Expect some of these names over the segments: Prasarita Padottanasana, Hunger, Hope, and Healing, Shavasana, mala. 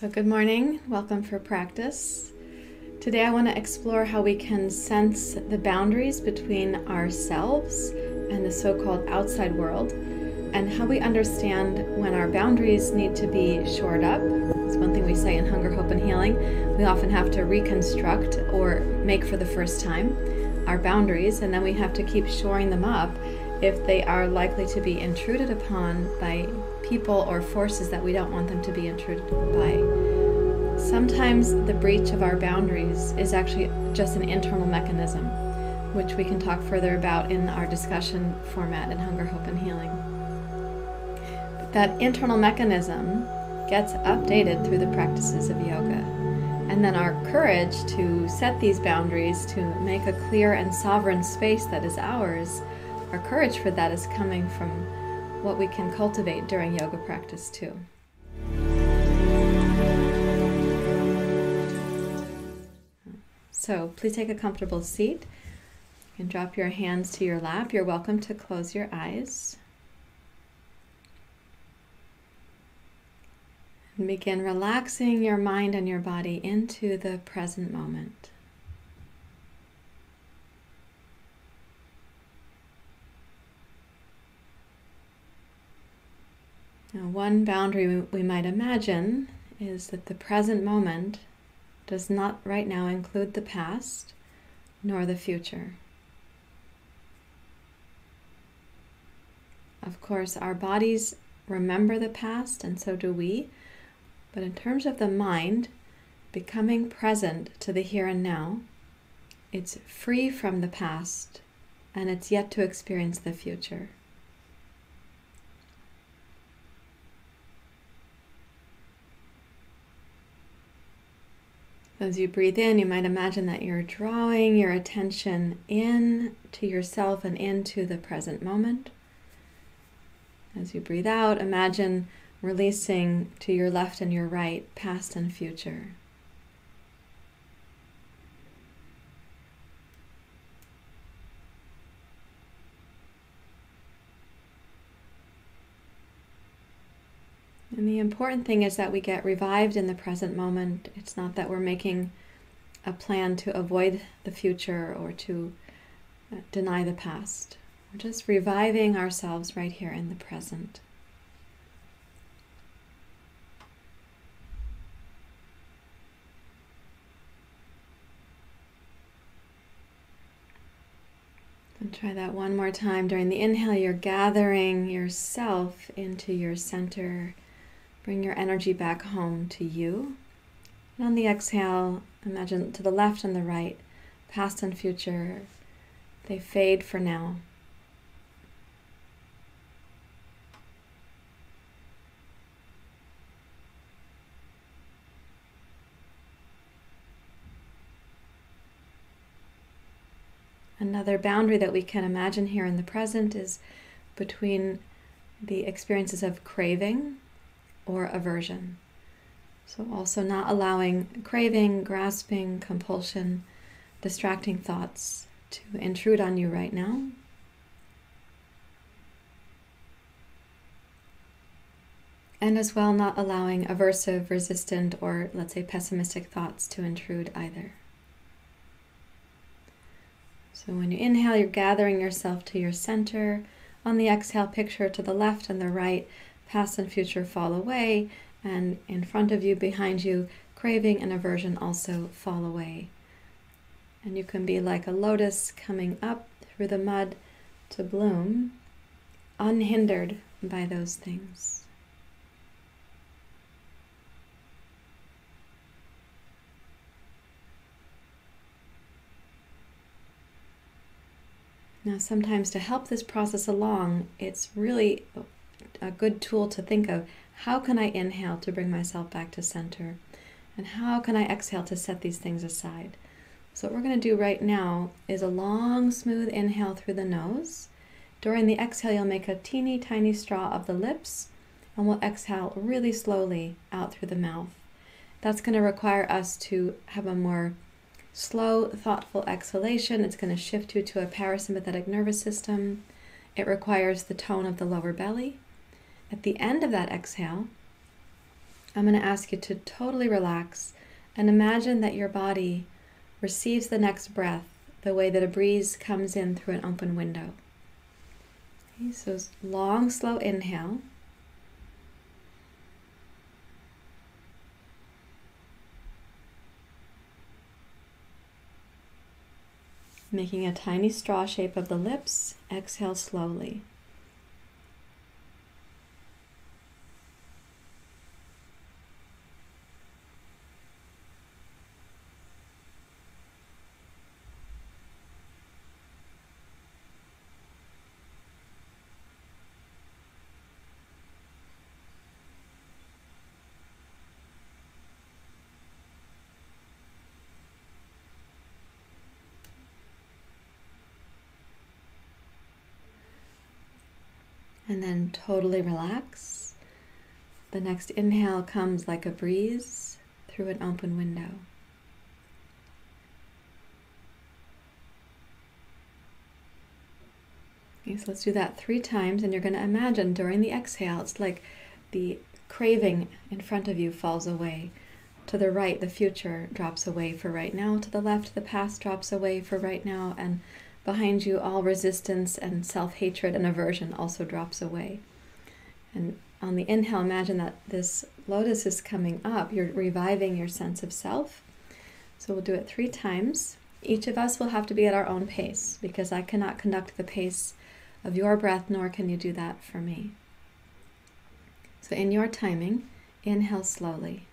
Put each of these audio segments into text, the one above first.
So good morning, welcome for practice. Today I want to explore how we can sense the boundaries between ourselves and the so-called outside world, and how we understand when our boundaries need to be shored up. It's one thing we say in Hunger, Hope, and Healing. We often have to reconstruct or make for the first time our boundaries, and then we have to keep shoring them up if they are likely to be intruded upon by people or forces that we don't want them to be intruded by. Sometimes the breach of our boundaries is actually just an internal mechanism, which we can talk further about in our discussion format in Hunger, Hope, and Healing. But that internal mechanism gets updated through the practices of yoga. And then our courage to set these boundaries, to make a clear and sovereign space that is ours, our courage for that is coming from what we can cultivate during yoga practice too. So please take a comfortable seat and drop your hands to your lap. You're welcome to close your eyes. And begin relaxing your mind and your body into the present moment. Now, one boundary we might imagine is that the present moment does not right now include the past nor the future. Of course, our bodies remember the past, and so do we, but in terms of the mind, becoming present to the here and now, it's free from the past, and it's yet to experience the future. As you breathe in, you might imagine that you're drawing your attention in to yourself and into the present moment. As you breathe out, imagine releasing to your left and your right, past and future. And the important thing is that we get revived in the present moment. It's not that we're making a plan to avoid the future or to deny the past. We're just reviving ourselves right here in the present. And try that one more time. During the inhale, you're gathering yourself into your center. Bring your energy back home to you. And on the exhale, imagine to the left and the right, past and future, they fade for now. Another boundary that we can imagine here in the present is between the experiences of craving or aversion. So also not allowing craving, grasping, compulsion, distracting thoughts to intrude on you right now. And as well, not allowing aversive, resistant, or let's say pessimistic thoughts to intrude either. So when you inhale, you're gathering yourself to your center. On the exhale, picture to the left and the right, past and future fall away, and in front of you, behind you, craving and aversion also fall away. And you can be like a lotus coming up through the mud to bloom, unhindered by those things. Now, sometimes to help this process along, it's really a good tool to think of, how can I inhale to bring myself back to center? And how can I exhale to set these things aside? So what we're going to do right now is a long, smooth inhale through the nose. During the exhale, you'll make a teeny tiny straw of the lips, and we'll exhale really slowly out through the mouth. That's going to require us to have a more slow, thoughtful exhalation. It's going to shift you to a parasympathetic nervous system. It requires the tone of the lower belly. At the end of that exhale, I'm going to ask you to totally relax and imagine that your body receives the next breath the way that a breeze comes in through an open window. Okay, so long, slow inhale. Making a tiny straw shape of the lips, exhale slowly. And then totally relax. The next inhale comes like a breeze through an open window. Okay, so let's do that 3 times, and you're going to imagine during the exhale, it's like the craving in front of you falls away. To the right, the future drops away for right now. To the left, the past drops away for right now. And behind you, all resistance and self-hatred and aversion also drops away. And on the inhale, imagine that this lotus is coming up. You're reviving your sense of self. So we'll do it 3 times. Each of us will have to be at our own pace, because I cannot conduct the pace of your breath, nor can you do that for me. So in your timing, inhale slowly.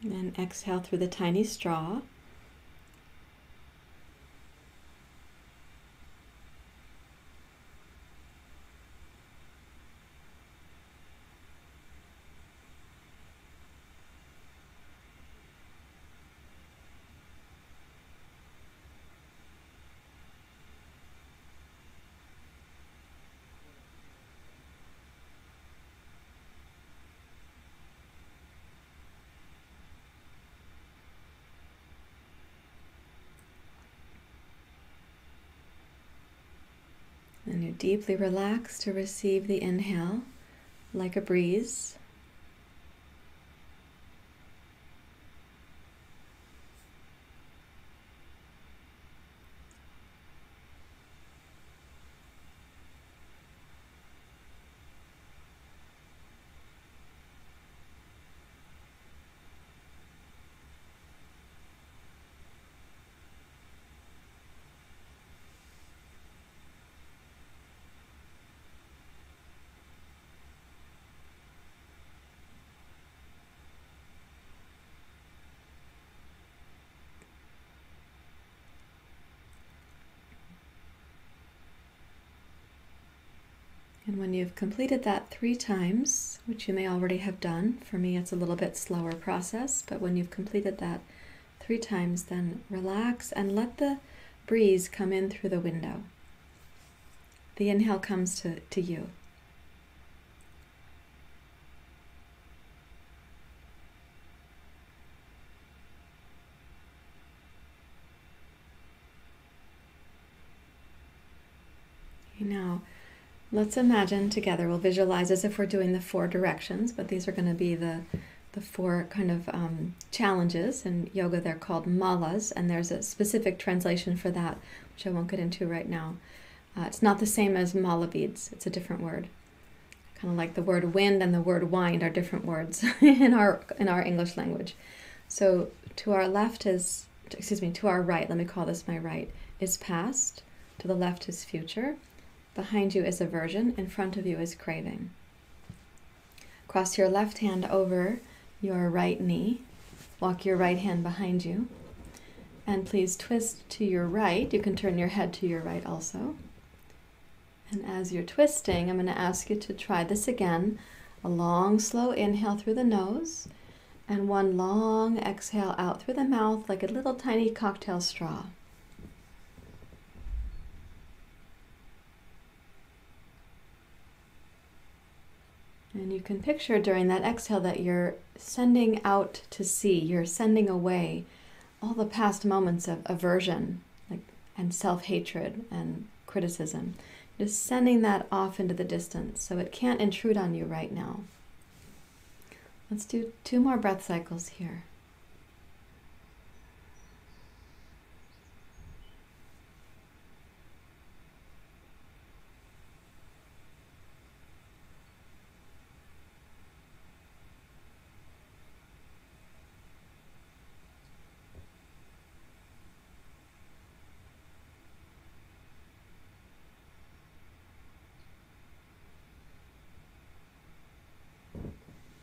And exhale through the tiny straw. And you deeply relax to receive the inhale like a breeze. And when you've completed that 3 times, which you may already have done, for me it's a little bit slower process, but when you've completed that 3 times, then relax and let the breeze come in through the window. The inhale comes to you. Okay, now, let's imagine together, we'll visualize as if we're doing the 4 directions, but these are going to be the 4 kind of challenges. In yoga, they're called malas, and there's a specific translation for that, which I won't get into right now. It's not the same as mala beads. It's a different word. Kind of like the word wind and the word wind are different words in our English language. So to our left is, excuse me, to our right, let me call this my right, is past. To the left is future. Behind you is aversion, in front of you is craving. Cross your left hand over your right knee. Walk your right hand behind you. And please twist to your right. You can turn your head to your right also. And as you're twisting, I'm going to ask you to try this again. A long, slow inhale through the nose. And one long exhale out through the mouth like a little tiny cocktail straw. And you can picture during that exhale that you're sending out to sea, you're sending away all the past moments of aversion and self-hatred and criticism. Just sending that off into the distance so it can't intrude on you right now. Let's do 2 more breath cycles here.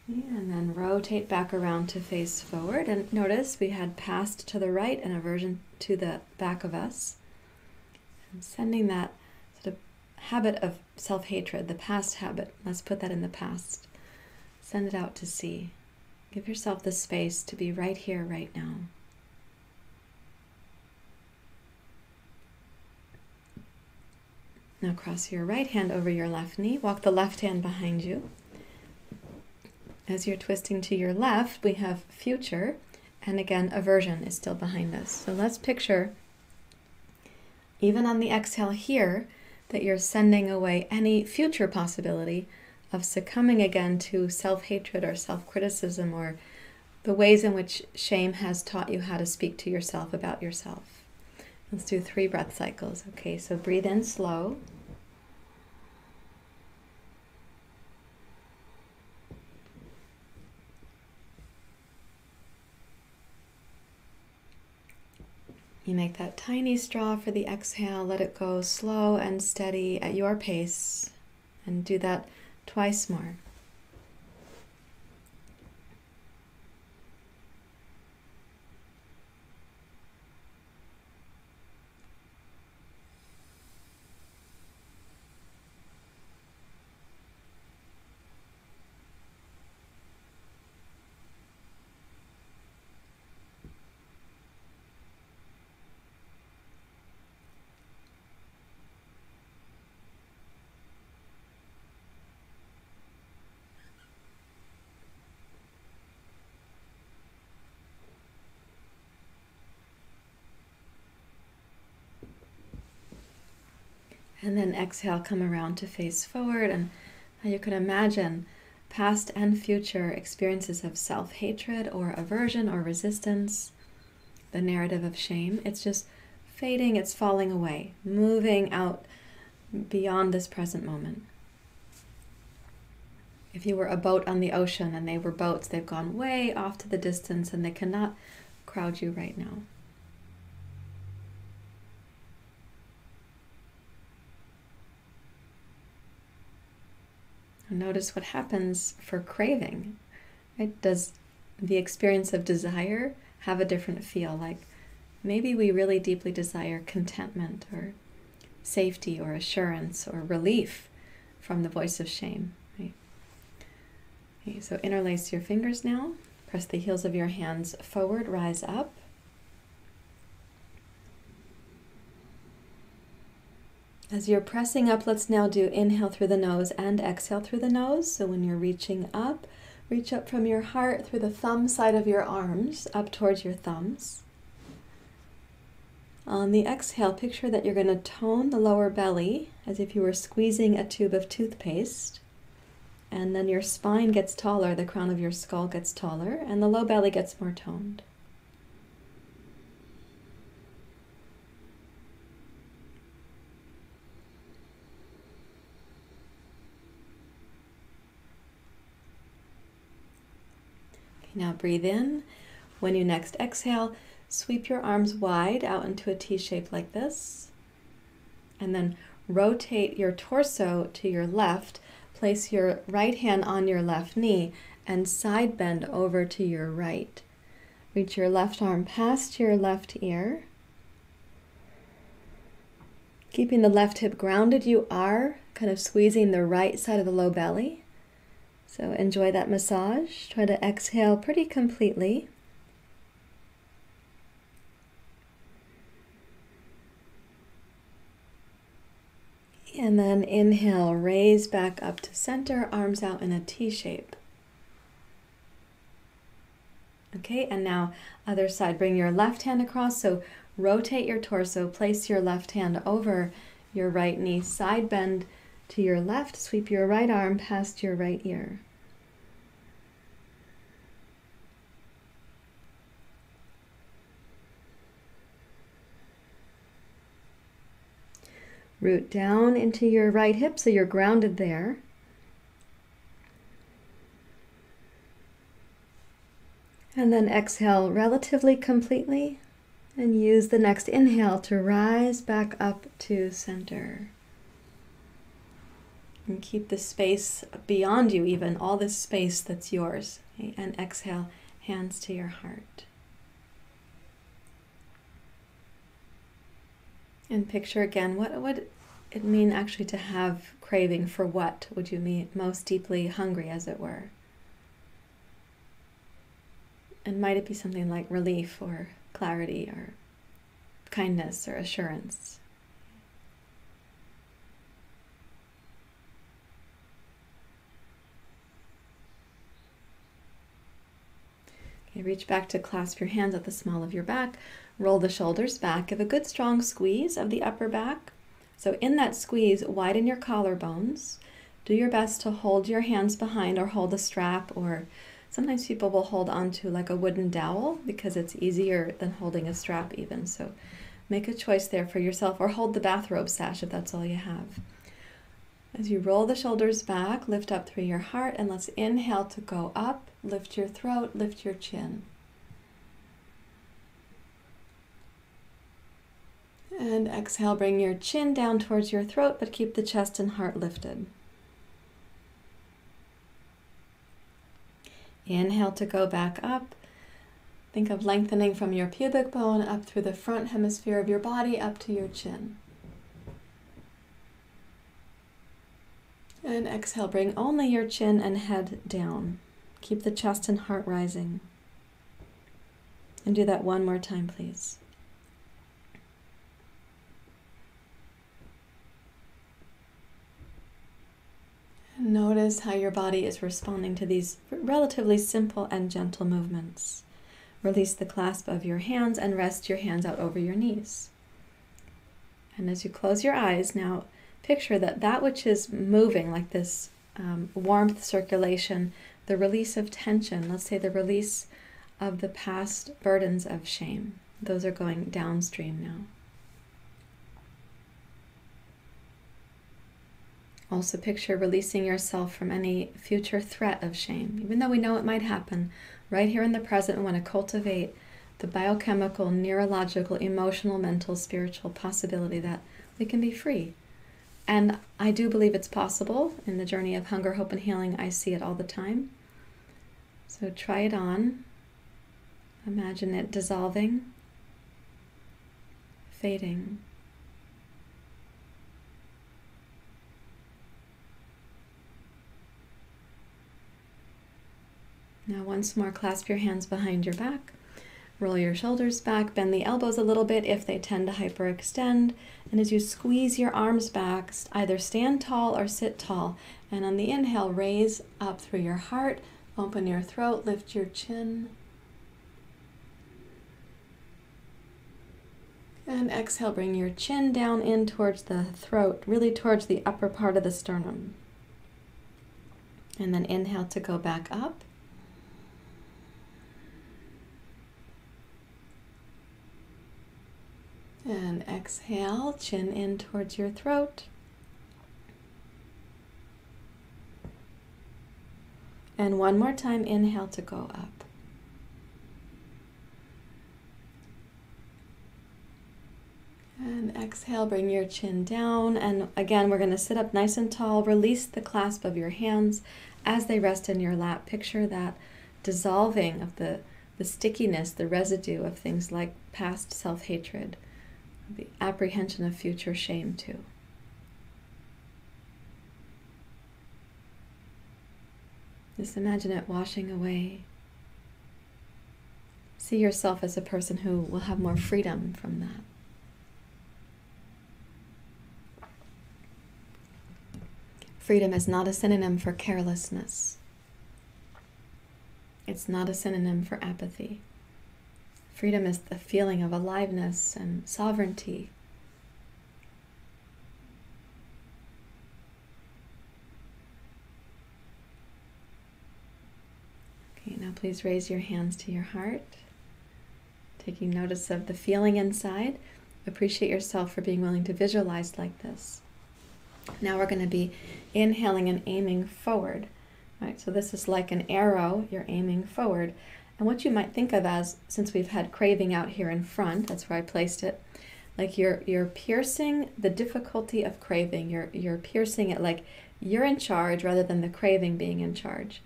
And then rotate back around to face forward. And notice we had past to the right and aversion to the back of us. And sending that sort of habit of self-hatred, the past habit, let's put that in the past. Send it out to sea. Give yourself the space to be right here, right now. Now cross your right hand over your left knee. Walk the left hand behind you. As you're twisting to your left, we have future, and again, aversion is still behind us. So let's picture, even on the exhale here, that you're sending away any future possibility of succumbing again to self-hatred or self-criticism or the ways in which shame has taught you how to speak to yourself about yourself. Let's do 3 breath cycles. Okay, so breathe in slow. You make that tiny straw for the exhale, let it go slow and steady at your pace, and do that twice more. And then exhale, come around to face forward. And you can imagine past and future experiences of self-hatred or aversion or resistance, the narrative of shame. It's just fading, it's falling away, moving out beyond this present moment. If you were a boat on the ocean and they were boats, they've gone way off to the distance and they cannot crowd you right now. Notice what happens for craving, right? Does the experience of desire have a different feel? Like maybe we really deeply desire contentment or safety or assurance or relief from the voice of shame, right? Okay, so interlace your fingers now. Press the heels of your hands forward, rise up. As you're pressing up, let's now do inhale through the nose and exhale through the nose. So when you're reaching up, reach up from your heart through the thumb side of your arms, up towards your thumbs. On the exhale, picture that you're going to tone the lower belly as if you were squeezing a tube of toothpaste. And then your spine gets taller, the crown of your skull gets taller, and the low belly gets more toned. Now breathe in. When you next exhale, sweep your arms wide out into a T shape like this. And then rotate your torso to your left. Place your right hand on your left knee and side bend over to your right. Reach your left arm past your left ear. Keeping the left hip grounded, you are kind of squeezing the right side of the low belly. So enjoy that massage. Try to exhale pretty completely. and then inhale, raise back up to center, arms out in a T shape. Okay, and now other side, bring your left hand across, so rotate your torso, place your left hand over your right knee, side bend to your left, sweep your right arm past your right ear. Root down into your right hip so you're grounded there. And then exhale relatively completely and use the next inhale to rise back up to center. And keep the space beyond you even, all this space that's yours. Okay? And exhale, hands to your heart. And picture again, what would it mean actually to have craving for what would you mean most deeply hungry, as it were? And might it be something like relief or clarity or kindness or assurance? Okay, reach back to clasp your hands at the small of your back. Roll the shoulders back. Give a good strong squeeze of the upper back. So in that squeeze, widen your collarbones. Do your best to hold your hands behind or hold a strap, or sometimes people will hold onto like a wooden dowel because it's easier than holding a strap even. So make a choice there for yourself, or hold the bathrobe sash if that's all you have. As you roll the shoulders back, lift up through your heart, and let's inhale to go up, lift your throat, lift your chin. And exhale, bring your chin down towards your throat, but keep the chest and heart lifted. Inhale to go back up. Think of lengthening from your pubic bone up through the front hemisphere of your body, up to your chin. And exhale, bring only your chin and head down. Keep the chest and heart rising. And do that one more time, please. Notice how your body is responding to these relatively simple and gentle movements. Release the clasp of your hands and rest your hands out over your knees. And as you close your eyes, now picture that that which is moving, like this warmth, circulation, the release of tension, let's say the release of the past burdens of shame. Those are going downstream now. Also picture releasing yourself from any future threat of shame, even though we know it might happen. Right here in the present, we want to cultivate the biochemical, neurological, emotional, mental, spiritual possibility that we can be free. And I do believe it's possible. In the journey of Hunger, Hope, and Healing, I see it all the time. So try it on. Imagine it dissolving, fading. Now once more, clasp your hands behind your back, roll your shoulders back, bend the elbows a little bit if they tend to hyperextend, and as you squeeze your arms back, either stand tall or sit tall, and on the inhale, raise up through your heart, open your throat, lift your chin, and exhale, bring your chin down in towards the throat, really towards the upper part of the sternum, and then inhale to go back up. And exhale, chin in towards your throat. And one more time, inhale to go up. And exhale, bring your chin down. And again, we're going to sit up nice and tall. Release the clasp of your hands as they rest in your lap. Picture that dissolving of the stickiness, the residue of things like past self-hatred, the apprehension of future shame too. Just imagine it washing away. See yourself as a person who will have more freedom from that. Freedom is not a synonym for carelessness. It's not a synonym for apathy. Freedom is the feeling of aliveness and sovereignty. Okay, now please raise your hands to your heart, taking notice of the feeling inside. Appreciate yourself for being willing to visualize like this. Now we're going to be inhaling and aiming forward. All right, so this is like an arrow, you're aiming forward. And what you might think of as, since we've had craving out here in front, that's where I placed it, like you're piercing the difficulty of craving. You're piercing it like you're in charge rather than the craving being in charge.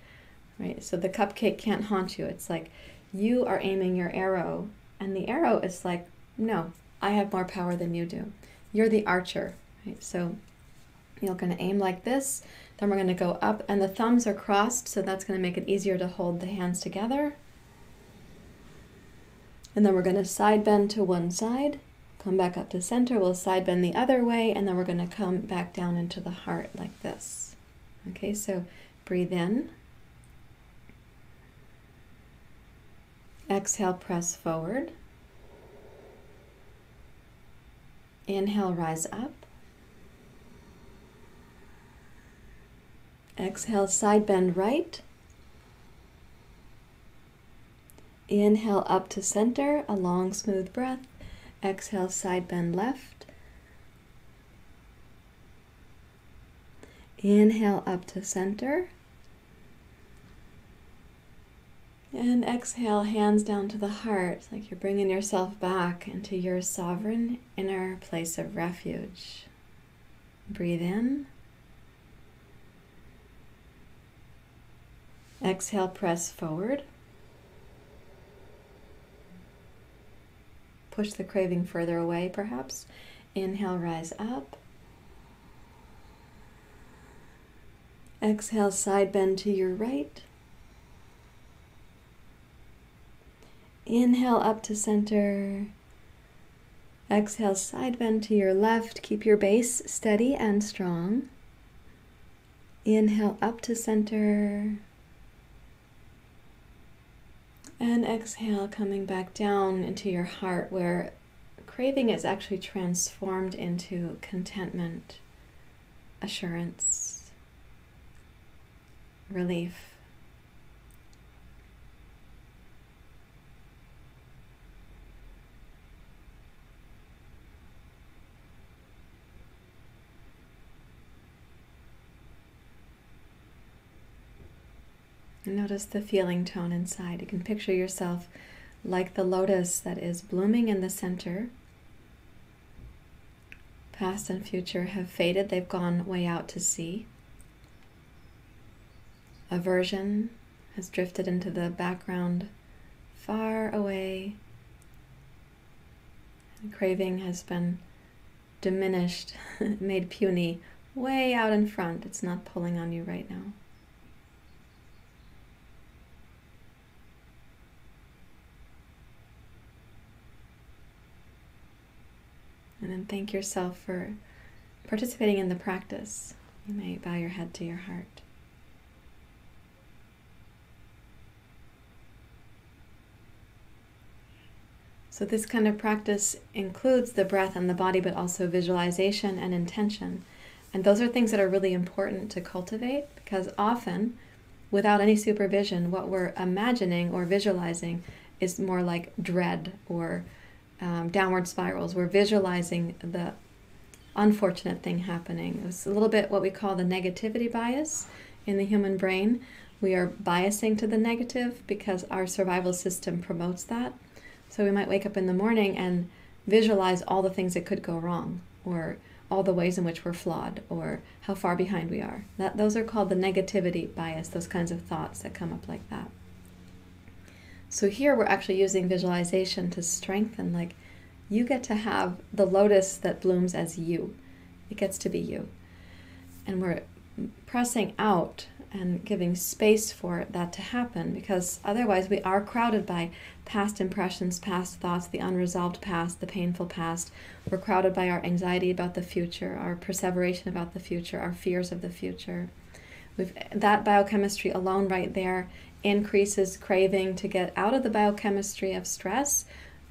Right? So the cupcake can't haunt you. It's like you are aiming your arrow, and the arrow is like, no, I have more power than you do. You're the archer. Right? So you're going to aim like this, then we're going to go up, and the thumbs are crossed, so that's going to make it easier to hold the hands together. And then we're going to side bend to one side, come back up to center, we'll side bend the other way, and then we're going to come back down into the heart like this. Okay, so breathe in. Exhale, press forward. Inhale, rise up. Exhale, side bend right. Inhale, up to center, a long, smooth breath. Exhale, side bend left. Inhale, up to center. And exhale, hands down to the heart, like you're bringing yourself back into your sovereign inner place of refuge. Breathe in. Exhale, press forward. Push the craving further away, perhaps. Inhale, rise up. Exhale, side bend to your right. Inhale, up to center. Exhale, side bend to your left. Keep your base steady and strong. Inhale, up to center. And exhale, coming back down into your heart, where craving is actually transformed into contentment, assurance, relief. Notice the feeling tone inside. You can picture yourself like the lotus that is blooming in the center. Past and future have faded. They've gone way out to sea. Aversion has drifted into the background far away. And craving has been diminished, made puny, way out in front. It's not pulling on you right now. And then thank yourself for participating in the practice. You may bow your head to your heart. So this kind of practice includes the breath and the body, but also visualization and intention. And those are things that are really important to cultivate, because often, without any supervision, what we're imagining or visualizing is more like dread or downward spirals. We're visualizing the unfortunate thing happening. It's a little bit what we call the negativity bias in the human brain. We are biasing to the negative because our survival system promotes that. So we might wake up in the morning and visualize all the things that could go wrong, or all the ways in which we're flawed, or how far behind we are. Those are called the negativity bias, those kinds of thoughts that come up like that. So here we're actually using visualization to strengthen, like you get to have the lotus that blooms as you. It gets to be you. And we're pressing out and giving space for that to happen, because otherwise we are crowded by past impressions, past thoughts, the unresolved past, the painful past. We're crowded by our anxiety about the future, our perseveration about the future, our fears of the future. That biochemistry alone right there increases craving to get out of the biochemistry of stress.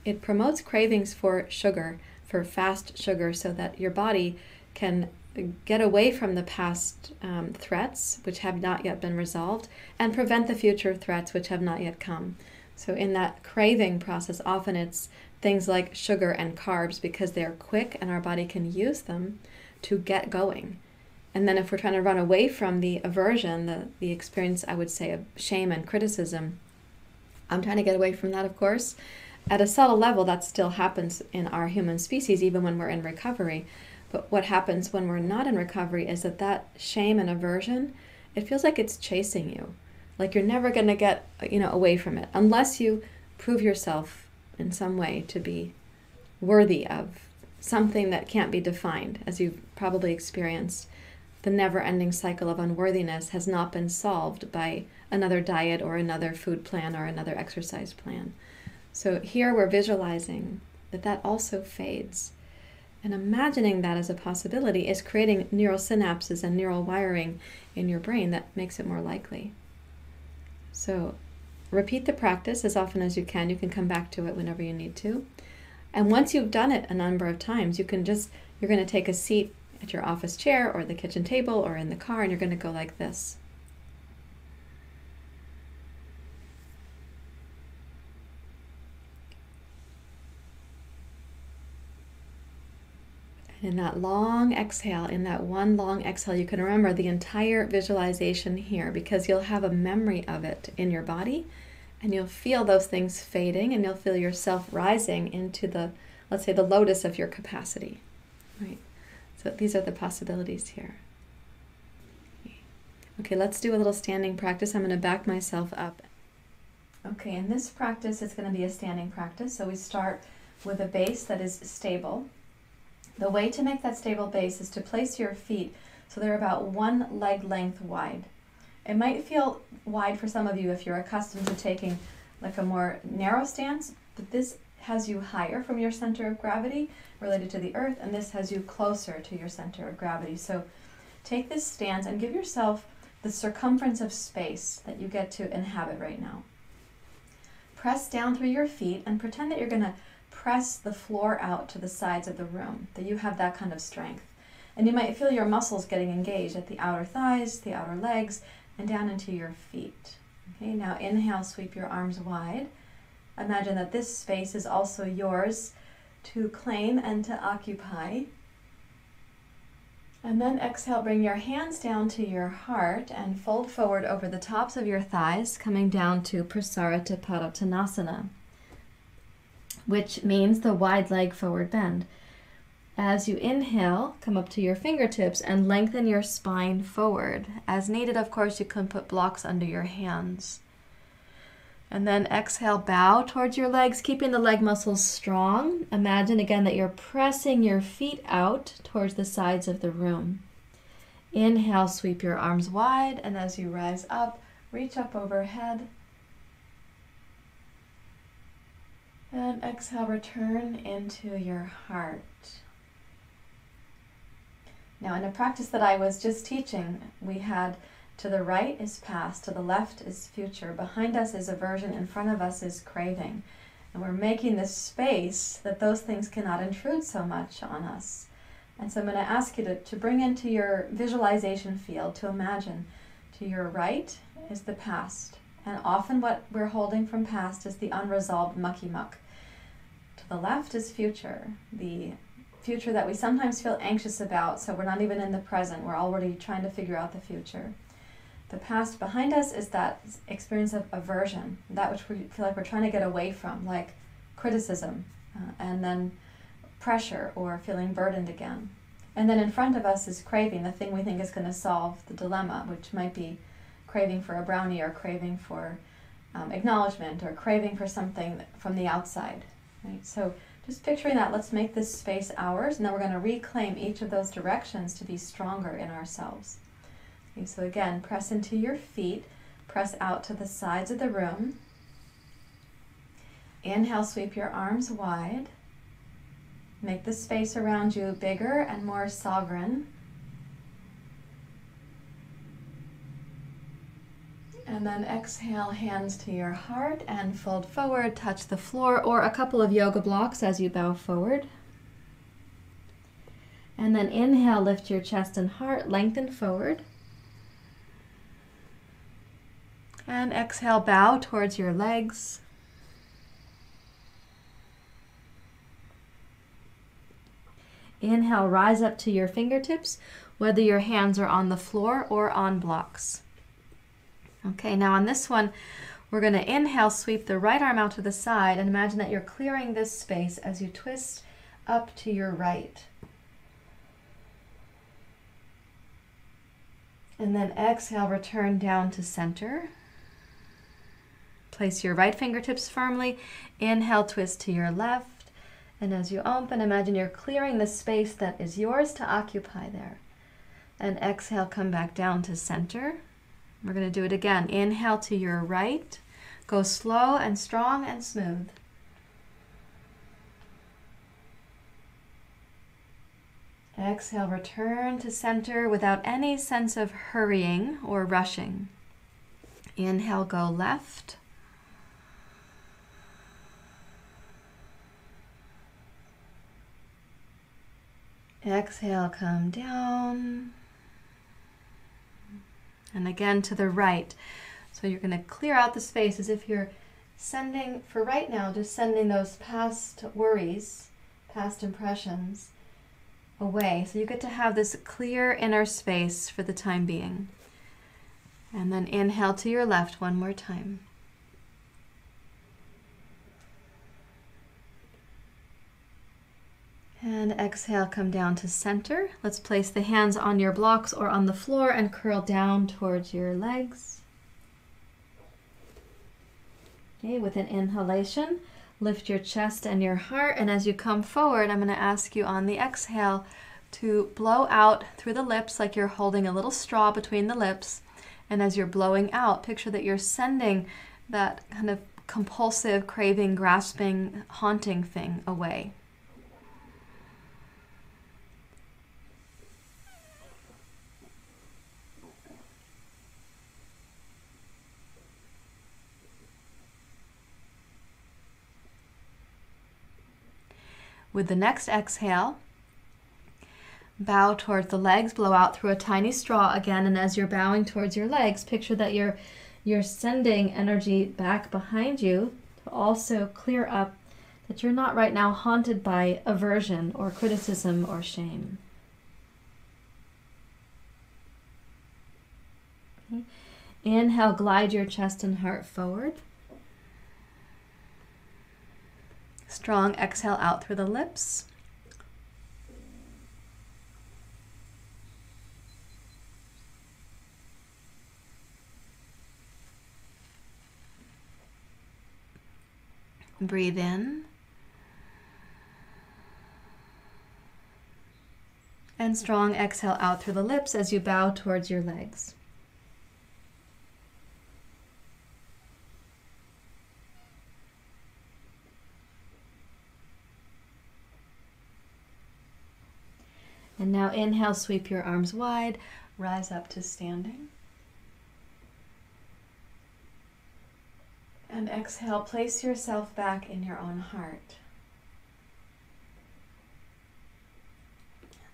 It promotes cravings for sugar, for fast sugar, so that your body can get away from the past threats, which have not yet been resolved, and prevent the future threats, which have not yet come. So in that craving process, often it's things like sugar and carbs, because they're quick and our body can use them to get going. And then if we're trying to run away from the aversion, the experience, I would say, of shame and criticism, I'm trying to get away from that, of course. At a subtle level, that still happens in our human species, even when we're in recovery. But what happens when we're not in recovery is that that shame and aversion, it feels like it's chasing you. Like you're never going to get, away from it, unless you prove yourself in some way to be worthy of something that can't be defined, as you've probably experienced. The never-ending cycle of unworthiness has not been solved by another diet or another food plan or another exercise plan. So here we're visualizing that that also fades. And imagining that as a possibility is creating neural synapses and neural wiring in your brain that makes it more likely. So repeat the practice as often as you can. You can come back to it whenever you need to. And once you've done it a number of times, you're going to take a seat at your office chair or the kitchen table or in the car, and you're going to go like this. And in that long exhale, in that one long exhale, you can remember the entire visualization here, because you'll have a memory of it in your body, and you'll feel those things fading, and you'll feel yourself rising into the, let's say, the lotus of your capacity, right? So these are the possibilities here. Okay, let's do a little standing practice. I'm going to back myself up. Okay, in this practice, it's going to be a standing practice. So we start with a base that is stable. The way to make that stable base is to place your feet so they're about one leg length wide. It might feel wide for some of you if you're accustomed to taking like a more narrow stance, but this has you higher from your center of gravity related to the earth, and this has you closer to your center of gravity. So take this stance and give yourself the circumference of space that you get to inhabit right now. Press down through your feet and pretend that you're going to press the floor out to the sides of the room, that you have that kind of strength. And you might feel your muscles getting engaged at the outer thighs, the outer legs, and down into your feet. Okay, now inhale, sweep your arms wide. Imagine that this space is also yours to claim and to occupy. And then exhale, bring your hands down to your heart and fold forward over the tops of your thighs, coming down to Prasarita Padottanasana, which means the wide leg forward bend. As you inhale, come up to your fingertips and lengthen your spine forward. As needed, of course, you can put blocks under your hands. And then exhale, bow towards your legs, keeping the leg muscles strong. Imagine again that you're pressing your feet out towards the sides of the room. Inhale, sweep your arms wide, and as you rise up, reach up overhead. And exhale, return into your heart. Now, in a practice that I was just teaching, we had to the right is past, to the left is future, behind us is aversion, in front of us is craving. And we're making this space that those things cannot intrude so much on us. And so I'm going to ask you to bring into your visualization field, to imagine to your right is the past. And often what we're holding from past is the unresolved mucky-muck. To the left is future, the future that we sometimes feel anxious about, so we're not even in the present, we're already trying to figure out the future. The past behind us is that experience of aversion, that which we feel like we're trying to get away from, like criticism, and then pressure or feeling burdened again. And then in front of us is craving, the thing we think is going to solve the dilemma, which might be craving for a brownie or craving for acknowledgement or craving for something from the outside, right? So just picturing that, let's make this space ours, and then we're going to reclaim each of those directions to be stronger in ourselves. Okay, so again, press into your feet, press out to the sides of the room. Inhale, sweep your arms wide. Make the space around you bigger and more sovereign. And then exhale, hands to your heart and fold forward, touch the floor or a couple of yoga blocks as you bow forward. And then inhale, lift your chest and heart, lengthen forward. And exhale, bow towards your legs. Inhale, rise up to your fingertips, whether your hands are on the floor or on blocks. Okay, now on this one, we're going to inhale, sweep the right arm out to the side, and imagine that you're clearing this space as you twist up to your right. And then exhale, return down to center. Place your right fingertips firmly. Inhale, twist to your left. And as you open, imagine you're clearing the space that is yours to occupy there. And exhale, come back down to center. We're going to do it again. Inhale to your right. Go slow and strong and smooth. Exhale, return to center without any sense of hurrying or rushing. Inhale, go left. Exhale, come down. And again to the right. So you're going to clear out the space as if you're sending, for right now, just sending those past worries, past impressions away. So you get to have this clear inner space for the time being. And then inhale to your left one more time. And exhale, come down to center. Let's place the hands on your blocks or on the floor and curl down towards your legs. Okay, with an inhalation, lift your chest and your heart. And as you come forward, I'm going to ask you on the exhale to blow out through the lips like you're holding a little straw between the lips. And as you're blowing out, picture that you're sending that kind of compulsive, craving, grasping, haunting thing away. With the next exhale, bow towards the legs, blow out through a tiny straw again, and as you're bowing towards your legs, picture that you're sending energy back behind you to also clear up that you're not right now haunted by aversion or criticism or shame. Okay. Inhale, glide your chest and heart forward. Strong exhale out through the lips. Breathe in. And strong exhale out through the lips as you bow towards your legs. And now inhale, sweep your arms wide, rise up to standing. And exhale, place yourself back in your own heart.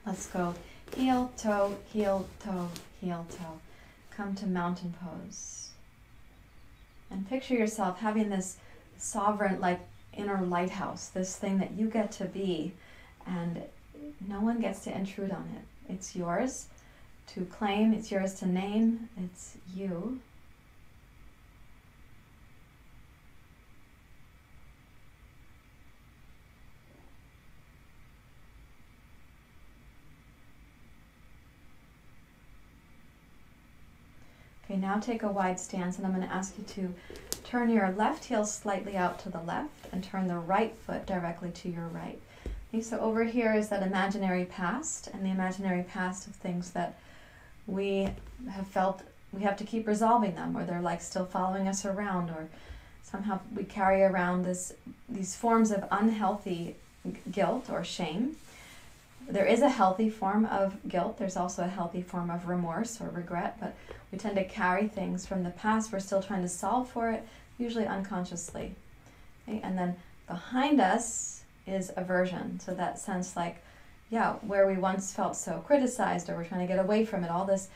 Let's go heel, toe, heel, toe, heel, toe. Come to mountain pose. And picture yourself having this sovereign, like, inner lighthouse, this thing that you get to be, and no one gets to intrude on it. It's yours to claim, it's yours to name, it's you. Okay, now take a wide stance, and I'm going to ask you to turn your left heel slightly out to the left and turn the right foot directly to your right. So over here is that imaginary past, and the imaginary past of things that we have felt we have to keep resolving them, or they're like still following us around, or somehow we carry around these forms of unhealthy guilt or shame. There is a healthy form of guilt. There's also a healthy form of remorse or regret, but we tend to carry things from the past. We're still trying to solve for it, usually unconsciously. Okay? And then behind us is aversion. So that sense like, yeah, where we once felt so criticized, or we're trying to get away from it, all this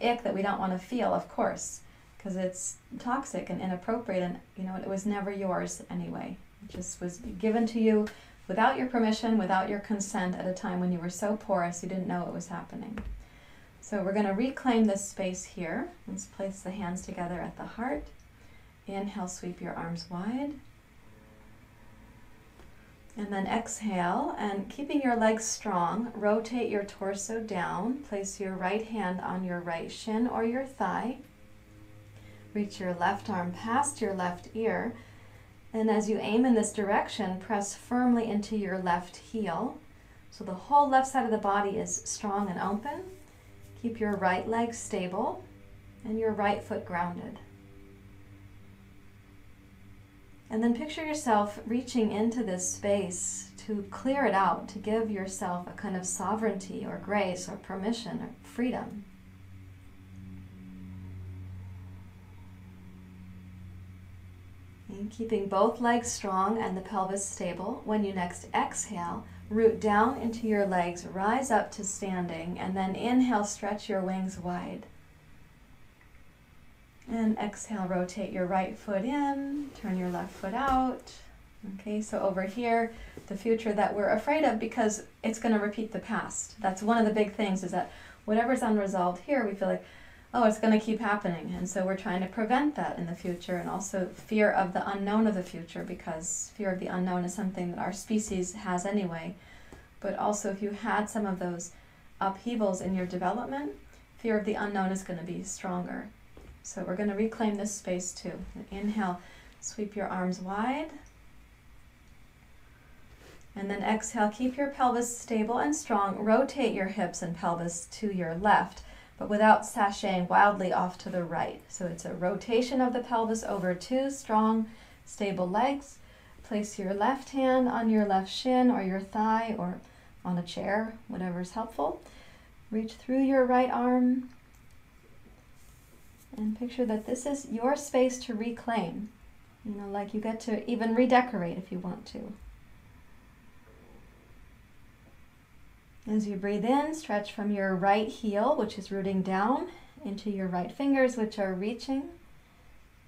ick that we don't want to feel, of course, because it's toxic and inappropriate, and you know, it was never yours anyway. It just was given to you without your permission, without your consent, at a time when you were so porous you didn't know it was happening. So we're going to reclaim this space here. Let's place the hands together at the heart. Inhale, sweep your arms wide. And then exhale, and keeping your legs strong, rotate your torso down. Place your right hand on your right shin or your thigh. Reach your left arm past your left ear. And as you aim in this direction, press firmly into your left heel. So the whole left side of the body is strong and open. Keep your right leg stable and your right foot grounded. And then picture yourself reaching into this space to clear it out, to give yourself a kind of sovereignty or grace or permission or freedom. And keeping both legs strong and the pelvis stable, when you next exhale, root down into your legs, rise up to standing, and then inhale, stretch your wings wide. And exhale, rotate your right foot in, turn your left foot out. Okay, so over here, the future that we're afraid of, because it's going to repeat the past. That's one of the big things, is that whatever's unresolved here, we feel like, oh, it's going to keep happening. And so we're trying to prevent that in the future, and also fear of the unknown of the future, because fear of the unknown is something that our species has anyway. But also, if you had some of those upheavals in your development, fear of the unknown is going to be stronger. So we're going to reclaim this space too. Inhale, sweep your arms wide. And then exhale, keep your pelvis stable and strong. Rotate your hips and pelvis to your left, but without sashaying wildly off to the right. So it's a rotation of the pelvis over two strong, stable legs. Place your left hand on your left shin or your thigh, or on a chair, whatever's helpful. Reach through your right arm. And picture that this is your space to reclaim. You know, like you get to even redecorate if you want to. As you breathe in, stretch from your right heel, which is rooting down, into your right fingers, which are reaching.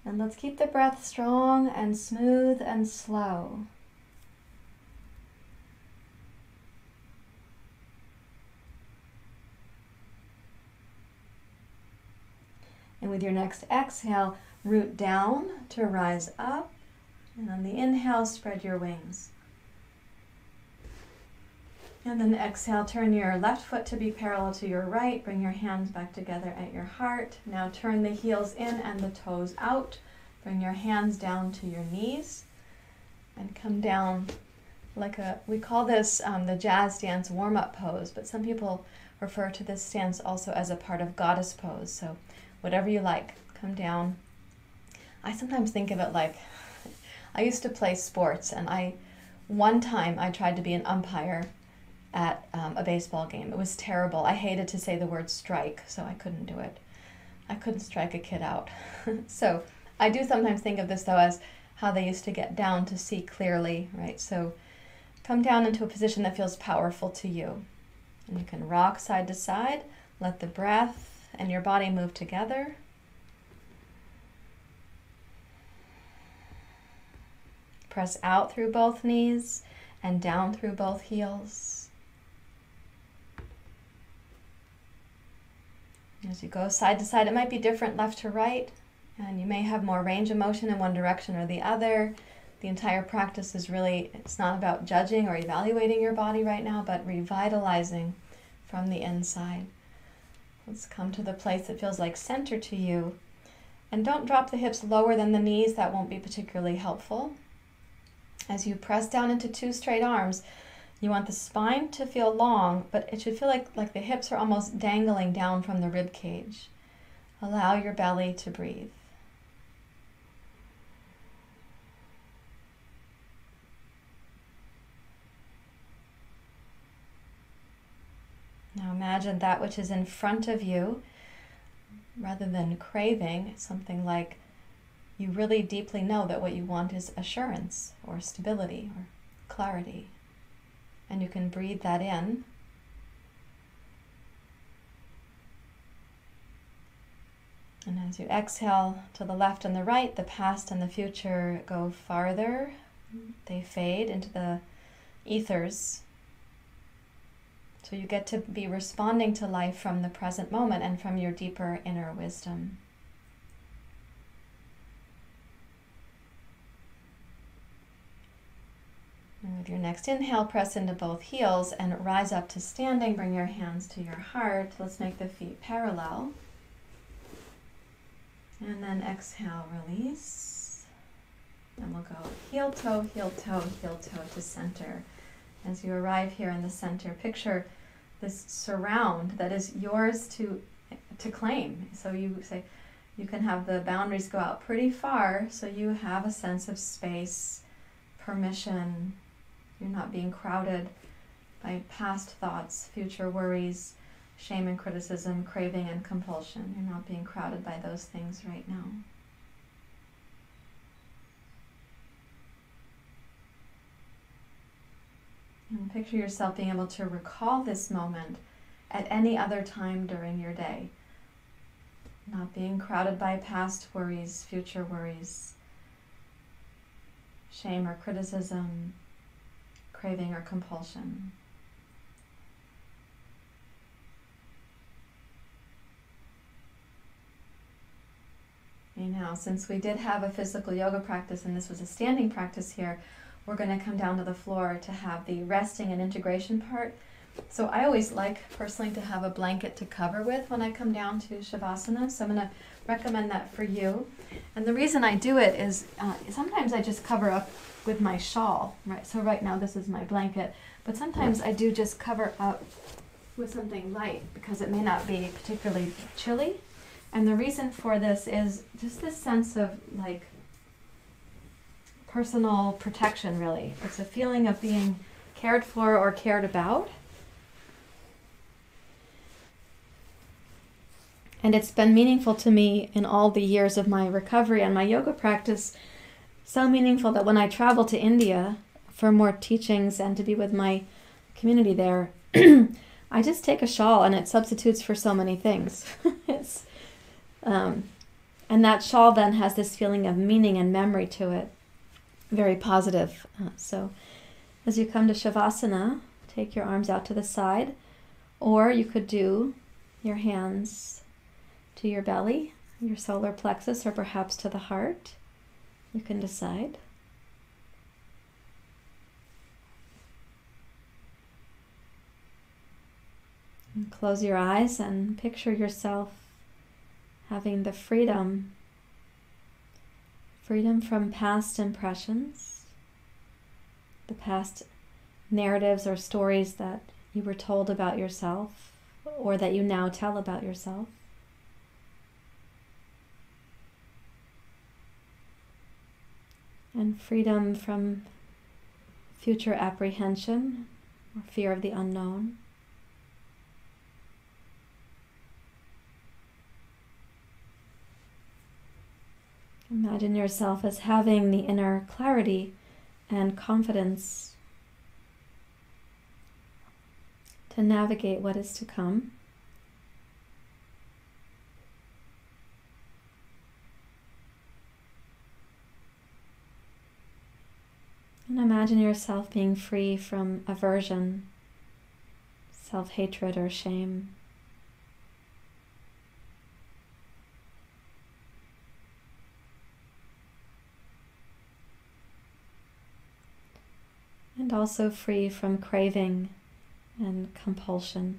And let's keep the breath strong and smooth and slow. And with your next exhale, root down to rise up. And on the inhale, spread your wings. And then exhale, turn your left foot to be parallel to your right. Bring your hands back together at your heart. Now turn the heels in and the toes out. Bring your hands down to your knees. And come down like a, we call this the jazz dance warm-up pose, but some people refer to this stance also as a part of goddess pose. So whatever you like, come down. I sometimes think of it like, I used to play sports, and one time I tried to be an umpire at a baseball game. It was terrible. I hated to say the word strike, so I couldn't do it. I couldn't strike a kid out. So I do sometimes think of this though as how they used to get down to see clearly, right? So come down into a position that feels powerful to you. And you can rock side to side, let the breath and your body move together. Press out through both knees and down through both heels. As you go side to side, it might be different left to right, and you may have more range of motion in one direction or the other. The entire practice is really, it's not about judging or evaluating your body right now, but revitalizing from the inside. Let's come to the place that feels like center to you. And don't drop the hips lower than the knees. That won't be particularly helpful. As you press down into two straight arms, You want the spine to feel long, but it should feel like the hips are almost dangling down from the rib cage. Allow your belly to breathe. Now imagine that which is in front of you, rather than craving, something like you really deeply know that what you want is assurance or stability or clarity. And you can breathe that in. And as you exhale to the left and the right, the past and the future go farther. They fade into the ethers. So you get to be responding to life from the present moment and from your deeper inner wisdom. And with your next inhale, press into both heels and rise up to standing. Bring your hands to your heart. Let's make the feet parallel. And then exhale, release. And we'll go heel toe, heel toe, heel toe to center. As you arrive here in the center, picture this surround that is yours to claim. So you say, you can have the boundaries go out pretty far, so you have a sense of space, permission. You're not being crowded by past thoughts, future worries, shame and criticism, craving and compulsion. You're not being crowded by those things right now. And picture yourself being able to recall this moment at any other time during your day. Not being crowded by past worries, future worries, shame or criticism, craving or compulsion. And now, since we did have a physical yoga practice and this was a standing practice here, we're going to come down to the floor to have the resting and integration part. So I always like personally to have a blanket to cover with when I come down to Shavasana. So I'm going to recommend that for you. And the reason I do it is sometimes I just cover up with my shawl. Right? So right now this is my blanket. But sometimes I do just cover up with something light because it may not be particularly chilly. And the reason for this is just this sense of like personal protection, really. It's a feeling of being cared for or cared about. And it's been meaningful to me in all the years of my recovery and my yoga practice, so meaningful that when I travel to India for more teachings and to be with my community there, I just take a shawl and it substitutes for so many things. It's, and that shawl then has this feeling of meaning and memory to it. Very positive. So as you come to Shavasana, take your arms out to the side, or you could do your hands to your belly, your solar plexus, or perhaps to the heart. You can decide. And close your eyes and picture yourself having the freedom from past impressions, the past narratives or stories that you were told about yourself or that you now tell about yourself. And freedom from future apprehension or fear of the unknown. Imagine yourself as having the inner clarity and confidence to navigate what is to come. And imagine yourself being free from aversion, self-hatred, or shame. And also free from craving and compulsion.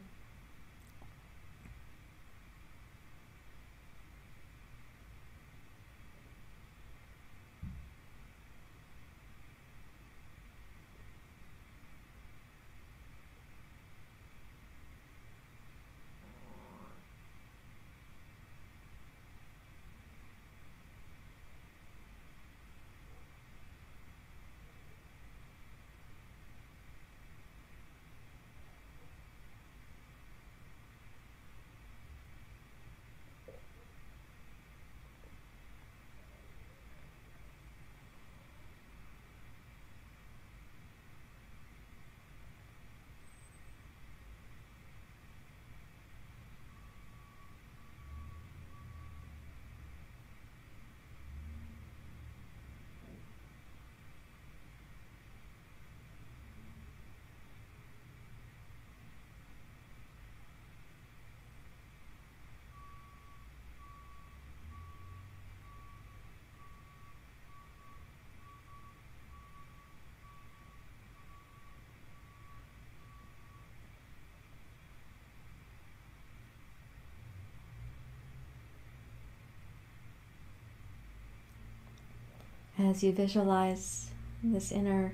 as you visualize this inner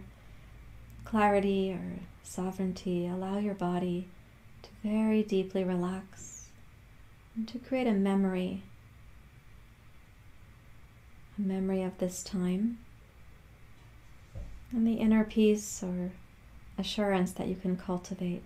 clarity or sovereignty, allow your body to very deeply relax and to create a memory of this time and the inner peace or assurance that you can cultivate.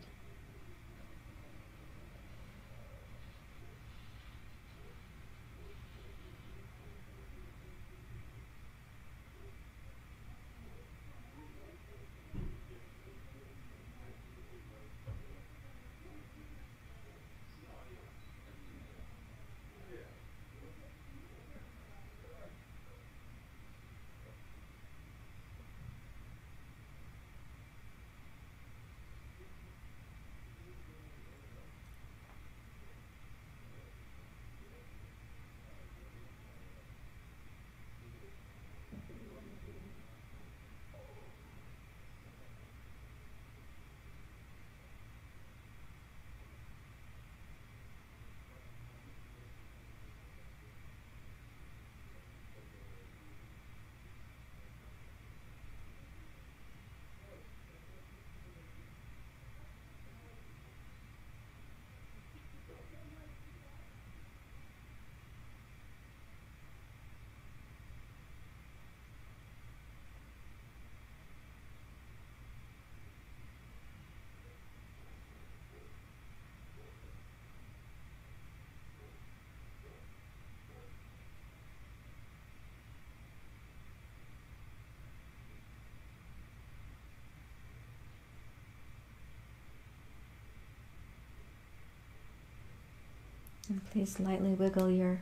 And please lightly wiggle your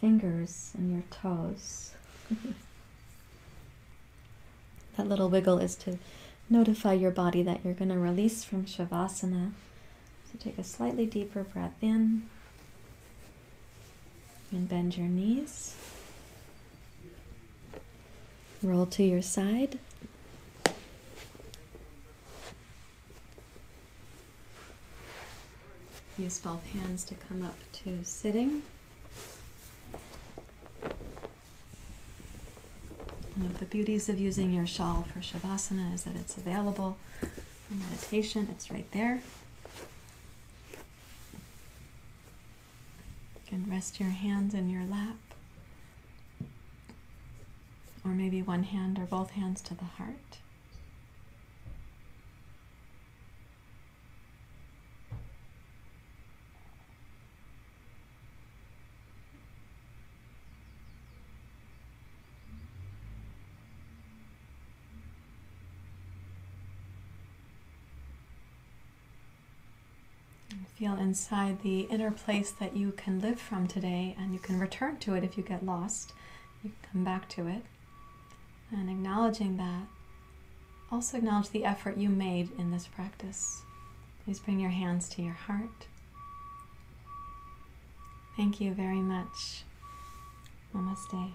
fingers and your toes. That little wiggle is to notify your body that you're going to release from Shavasana. So take a slightly deeper breath in and bend your knees. Roll to your side. Use both hands to come up to sitting. One of the beauties of using your shawl for Shavasana is that it's available for meditation. It's right there. You can rest your hands in your lap, or maybe one hand or both hands to the heart. Feel inside the inner place that you can live from today, and you can return to it if you get lost. You can come back to it. And acknowledging that, also acknowledge the effort you made in this practice. Please bring your hands to your heart. Thank you very much. Namaste.